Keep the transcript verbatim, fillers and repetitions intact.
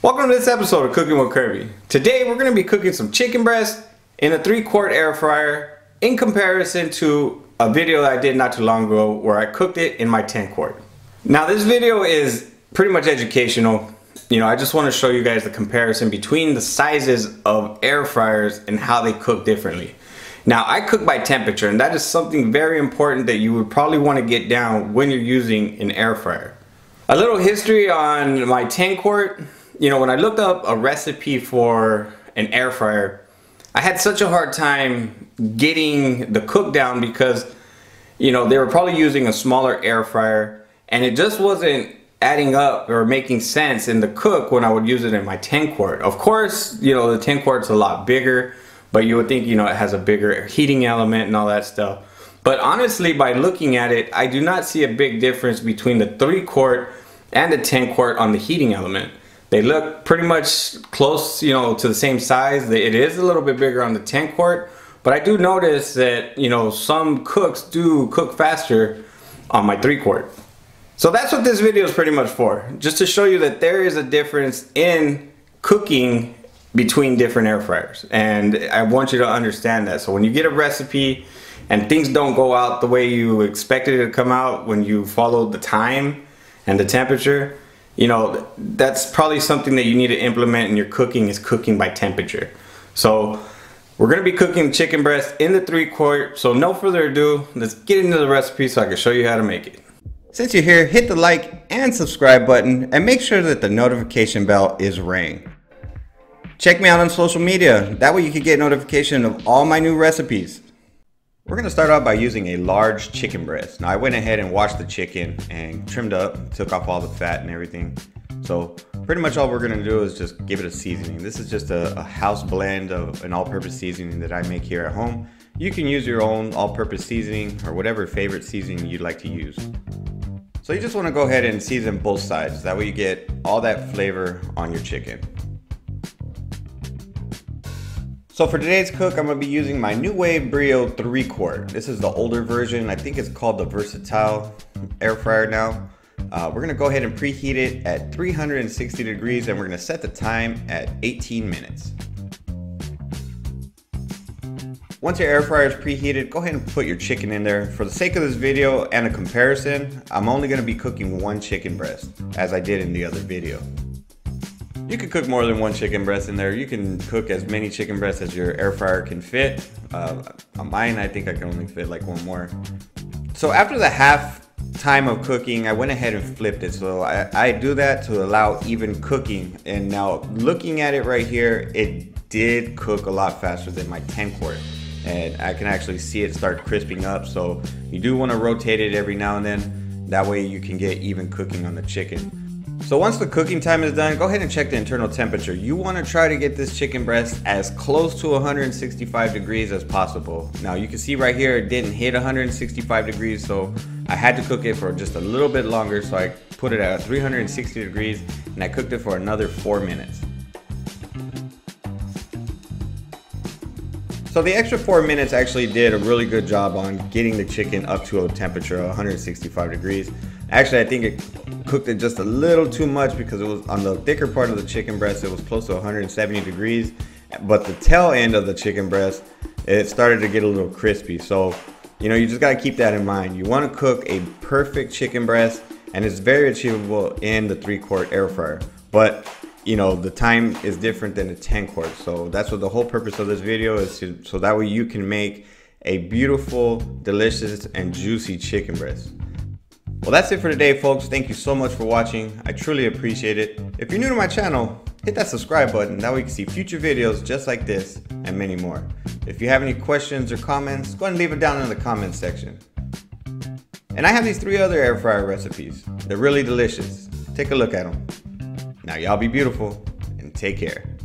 Welcome to this episode of Cooking with Kirby. Today we're going to be cooking some chicken breast in a three-quart air fryer in comparison to a video that I did not too long ago where I cooked it in my ten quart. Now this video is pretty much educational. You know, I just want to show you guys the comparison between the sizes of air fryers and how they cook differently. Now I cook by temperature, and that is something very important that you would probably want to get down when you're using an air fryer. A little history on my ten quart. You know, when I looked up a recipe for an air fryer, I had such a hard time getting the cook down because, you know, they were probably using a smaller air fryer and it just wasn't adding up or making sense in the cook when I would use it in my ten quart. Of course, you know, the ten quart's a lot bigger, but you would think, you know, it has a bigger heating element and all that stuff. But honestly, by looking at it, I do not see a big difference between the three quart and the ten quart on the heating element. They look pretty much close, you know, to the same size. It is a little bit bigger on the ten quart, but I do notice that, you know, some cooks do cook faster on my three quart. So that's what this video is pretty much for, just to show you that there is a difference in cooking between different air fryers. And I want you to understand that. So when you get a recipe and things don't go out the way you expected it to come out when you followed the time and the temperature, you know, that's probably something that you need to implement in your cooking, is cooking by temperature. So we're gonna be cooking chicken breast in the three quart. So no further ado, let's get into the recipe so I can show you how to make it. Since you're here, hit the like and subscribe button and make sure that the notification bell is ringing. Check me out on social media. That way you can get notification of all my new recipes. We're gonna start out by using a large chicken breast. Now I went ahead and washed the chicken and trimmed up, took off all the fat and everything. So pretty much all we're gonna do is just give it a seasoning. This is just a, a house blend of an all-purpose seasoning that I make here at home. You can use your own all-purpose seasoning or whatever favorite seasoning you'd like to use. So you just wanna go ahead and season both sides. That way you get all that flavor on your chicken. So for today's cook, I'm gonna be using my Nuwave Brio three quart. This is the older version. I think it's called the Versatile air fryer now. Uh, we're gonna go ahead and preheat it at three hundred sixty degrees, and we're gonna set the time at eighteen minutes. Once your air fryer is preheated, go ahead and put your chicken in there. For the sake of this video and a comparison, I'm only gonna be cooking one chicken breast, as I did in the other video. You can cook more than one chicken breast in there. You can cook as many chicken breasts as your air fryer can fit. Uh, on mine, I think I can only fit like one more. So after the half time of cooking, I went ahead and flipped it. So I, I do that to allow even cooking. And now looking at it right here, it did cook a lot faster than my ten quart. And I can actually see it start crisping up. So you do want to rotate it every now and then. That way you can get even cooking on the chicken. So once the cooking time is done, go ahead and check the internal temperature. You want to try to get this chicken breast as close to one hundred sixty-five degrees as possible. Now you can see right here it didn't hit one hundred sixty-five degrees, so I had to cook it for just a little bit longer. So I put it at three hundred sixty degrees and I cooked it for another four minutes. So the extra four minutes actually did a really good job on getting the chicken up to a temperature of one hundred sixty-five degrees. Actually, I think it cooked it just a little too much because it was on the thicker part of the chicken breast. It was close to one hundred seventy degrees, but the tail end of the chicken breast, it started to get a little crispy. So, you know, you just got to keep that in mind. You want to cook a perfect chicken breast, and it's very achievable in the three-quart air fryer. But you know, the time is different than a ten quart. So that's what the whole purpose of this video is, to, so that way you can make a beautiful, delicious, and juicy chicken breast. Well, that's it for today, folks. Thank you so much for watching. I truly appreciate it. If you're new to my channel, hit that subscribe button. That way you can see future videos just like this and many more. If you have any questions or comments, go ahead and leave it down in the comments section. And I have these three other air fryer recipes. They're really delicious. Take a look at them. Now y'all be beautiful and take care.